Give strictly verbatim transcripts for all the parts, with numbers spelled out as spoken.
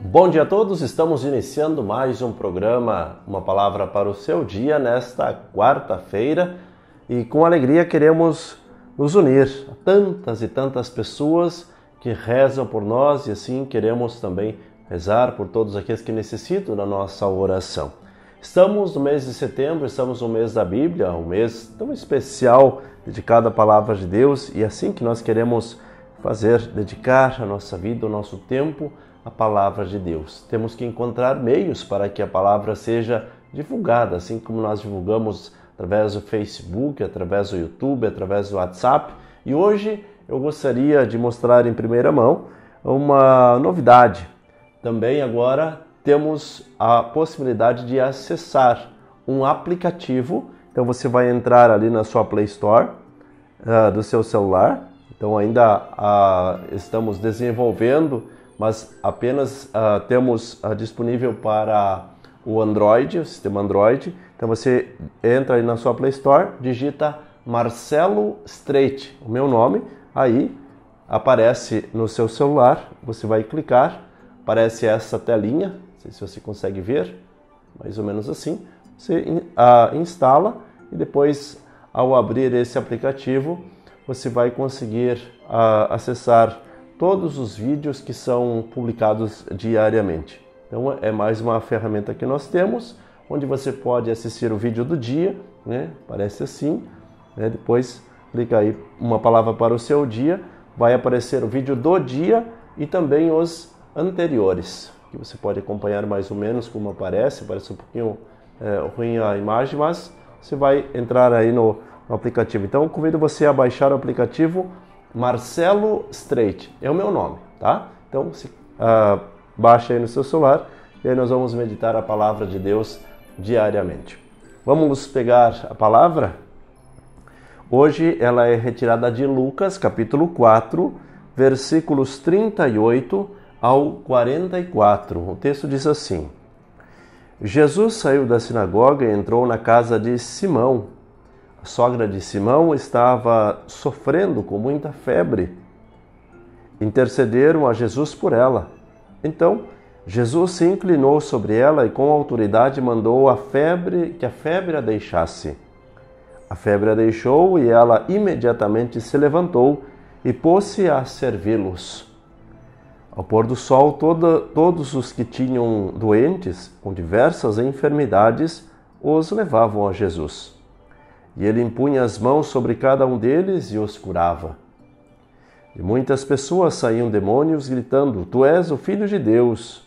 Bom dia a todos, estamos iniciando mais um programa Uma Palavra para o Seu Dia nesta quarta-feira e com alegria queremos nos unir a tantas e tantas pessoas que rezam por nós e assim queremos também rezar por todos aqueles que necessitam da nossa oração. Estamos no mês de setembro, estamos no mês da Bíblia, um mês tão especial dedicado à Palavra de Deus e assim que nós queremos fazer, dedicar a nossa vida, o nosso tempo a Palavra de Deus. Temos que encontrar meios para que a Palavra seja divulgada, assim como nós divulgamos através do Facebook, através do YouTube, através do WhatsApp. E hoje eu gostaria de mostrar em primeira mão uma novidade. Também agora temos a possibilidade de acessar um aplicativo. Então você vai entrar ali na sua Play Store uh, do seu celular. Então ainda uh, estamos desenvolvendo, mas apenas uh, temos uh, disponível para o Android, o sistema Android. Então você entra aí na sua Play Store, digita Marcelo Streit, o meu nome, aí aparece no seu celular, você vai clicar, aparece essa telinha, não sei se você consegue ver, mais ou menos assim, você uh, instala e depois ao abrir esse aplicativo, você vai conseguir uh, acessar todos os vídeos que são publicados diariamente. Então é mais uma ferramenta que nós temos, onde você pode assistir o vídeo do dia, né? Parece assim, né? Depois clica aí Uma Palavra para o Seu Dia, vai aparecer o vídeo do dia e também os anteriores, que você pode acompanhar mais ou menos como aparece, parece um pouquinho é, ruim a imagem, mas você vai entrar aí no, no aplicativo. Então eu convido você a baixar o aplicativo Marcelo Streit, é o meu nome, tá? Então se, uh, baixa aí no seu celular e aí nós vamos meditar a Palavra de Deus diariamente. Vamos pegar a palavra? Hoje ela é retirada de Lucas, capítulo quatro, versículos trinta e oito ao quarenta e quatro. O texto diz assim: Jesus saiu da sinagoga e entrou na casa de Simão. A sogra de Simão estava sofrendo com muita febre. Intercederam a Jesus por ela. Então, Jesus se inclinou sobre ela e com autoridade mandou a febre que a febre a deixasse. A febre a deixou e ela imediatamente se levantou e pôs-se a servi-los. Ao pôr do sol, toda, todos os que tinham doentes com diversas enfermidades os levavam a Jesus. E ele impunha as mãos sobre cada um deles e os curava. De muitas pessoas saíam demônios gritando: Tu és o Filho de Deus.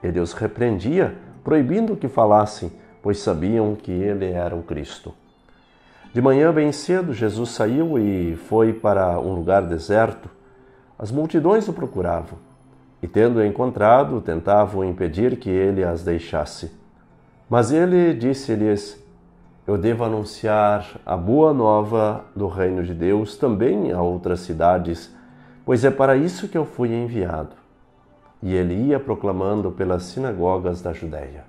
Ele os repreendia, proibindo que falassem, pois sabiam que ele era o Cristo. De manhã bem cedo, Jesus saiu e foi para um lugar deserto. As multidões o procuravam e, tendo-o encontrado, tentavam impedir que ele as deixasse. Mas ele disse-lhes: Eu devo anunciar a boa nova do reino de Deus também a outras cidades, pois é para isso que eu fui enviado. E ele ia proclamando pelas sinagogas da Judeia.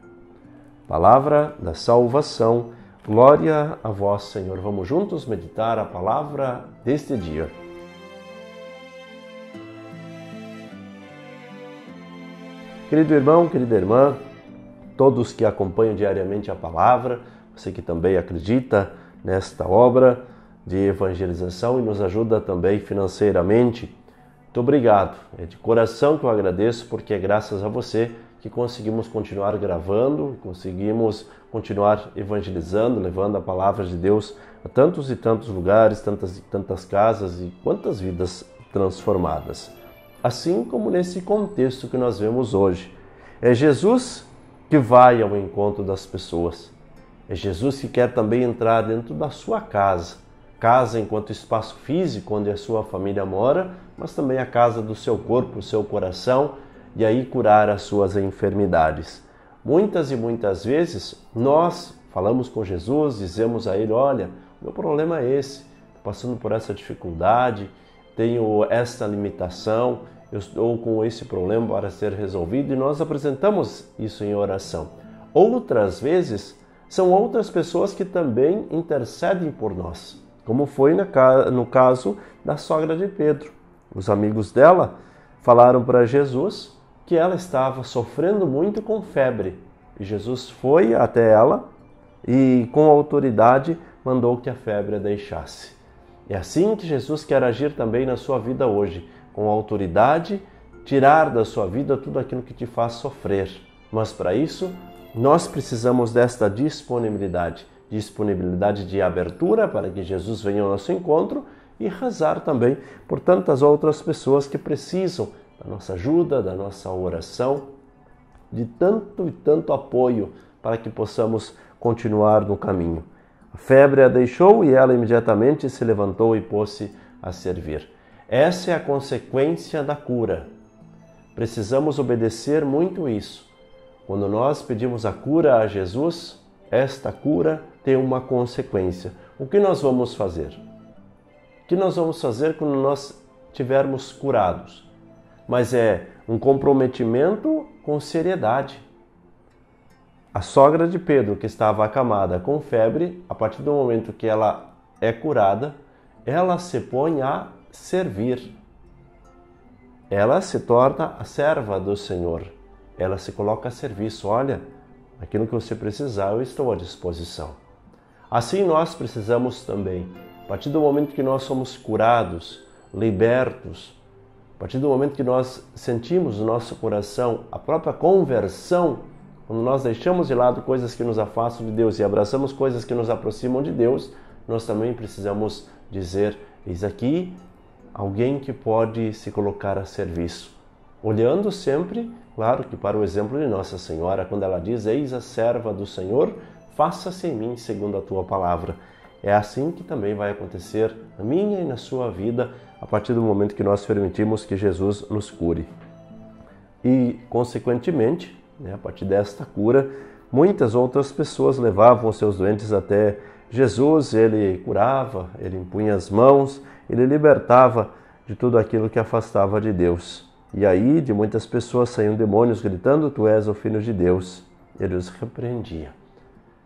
Palavra da salvação, glória a vós, Senhor. Vamos juntos meditar a palavra deste dia. Querido irmão, querida irmã, todos que acompanham diariamente a palavra, você que também acredita nesta obra de evangelização e nos ajuda também financeiramente, muito obrigado. É de coração que eu agradeço, porque é graças a você que conseguimos continuar gravando, conseguimos continuar evangelizando, levando a palavra de Deus a tantos e tantos lugares, tantas e tantas casas e quantas vidas transformadas. Assim como nesse contexto que nós vemos hoje. É Jesus que vai ao encontro das pessoas. É Jesus que quer também entrar dentro da sua casa, casa enquanto espaço físico onde a sua família mora, mas também a casa do seu corpo, do seu coração, e aí curar as suas enfermidades. Muitas e muitas vezes nós falamos com Jesus, dizemos a Ele: olha, o meu problema é esse, estou passando por essa dificuldade, tenho esta limitação, eu estou com esse problema para ser resolvido, e nós apresentamos isso em oração. Outras vezes são outras pessoas que também intercedem por nós, como foi no caso da sogra de Pedro. Os amigos dela falaram para Jesus que ela estava sofrendo muito com febre. E Jesus foi até ela e, com autoridade, mandou que a febre a deixasse. É assim que Jesus quer agir também na sua vida hoje, com autoridade, tirar da sua vida tudo aquilo que te faz sofrer. Mas para isso, nós precisamos desta disponibilidade, disponibilidade de abertura para que Jesus venha ao nosso encontro e rezar também por tantas outras pessoas que precisam da nossa ajuda, da nossa oração, de tanto e tanto apoio para que possamos continuar no caminho. A febre a deixou e ela imediatamente se levantou e pôs-se a servir. Essa é a consequência da cura. Precisamos obedecer muito isso. Quando nós pedimos a cura a Jesus, esta cura tem uma consequência. O que nós vamos fazer? O que nós vamos fazer quando nós tivermos curados? Mas é um comprometimento com seriedade. A sogra de Pedro, que estava acamada com febre, a partir do momento que ela é curada, ela se põe a servir. Ela se torna a serva do Senhor. Ela se coloca a serviço. Olha, aquilo que você precisar, eu estou à disposição. Assim nós precisamos também. A partir do momento que nós somos curados, libertos, a partir do momento que nós sentimos no nosso coração a própria conversão, quando nós deixamos de lado coisas que nos afastam de Deus e abraçamos coisas que nos aproximam de Deus, nós também precisamos dizer, eis aqui alguém que pode se colocar a serviço. Olhando sempre, claro que para o exemplo de Nossa Senhora, quando ela diz, eis a serva do Senhor, faça-se em mim segundo a tua palavra. É assim que também vai acontecer na minha e na sua vida, a partir do momento que nós permitimos que Jesus nos cure. E, consequentemente, a partir desta cura, muitas outras pessoas levavam seus doentes até Jesus, ele curava, ele impunha as mãos, ele libertava de tudo aquilo que afastava de Deus. E aí, de muitas pessoas saíam demônios gritando, tu és o Filho de Deus. Ele os repreendia.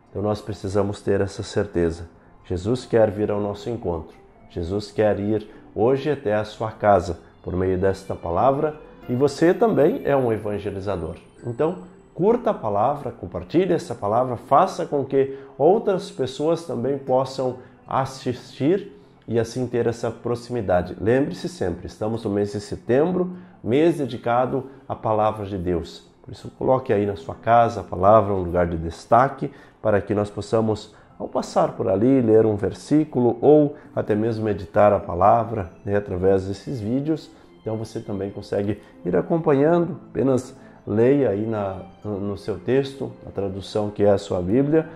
Então nós precisamos ter essa certeza. Jesus quer vir ao nosso encontro. Jesus quer ir hoje até a sua casa, por meio desta palavra, e você também é um evangelizador. Então, curta a palavra, compartilhe essa palavra, faça com que outras pessoas também possam assistir e assim ter essa proximidade. Lembre-se sempre, estamos no mês de setembro, mês dedicado à palavra de Deus. Por isso, coloque aí na sua casa a palavra, um lugar de destaque, para que nós possamos, ao passar por ali, ler um versículo ou até mesmo meditar a palavra, né, através desses vídeos. Então, você também consegue ir acompanhando, apenas leia aí na, no seu texto, a tradução que é a sua Bíblia.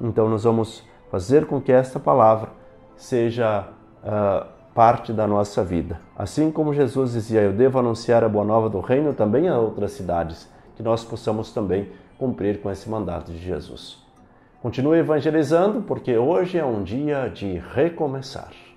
Então nós vamos fazer com que esta palavra seja uh, parte da nossa vida. Assim como Jesus dizia, eu devo anunciar a boa nova do reino também a outras cidades, que nós possamos também cumprir com esse mandato de Jesus. Continue evangelizando, porque hoje é um dia de recomeçar.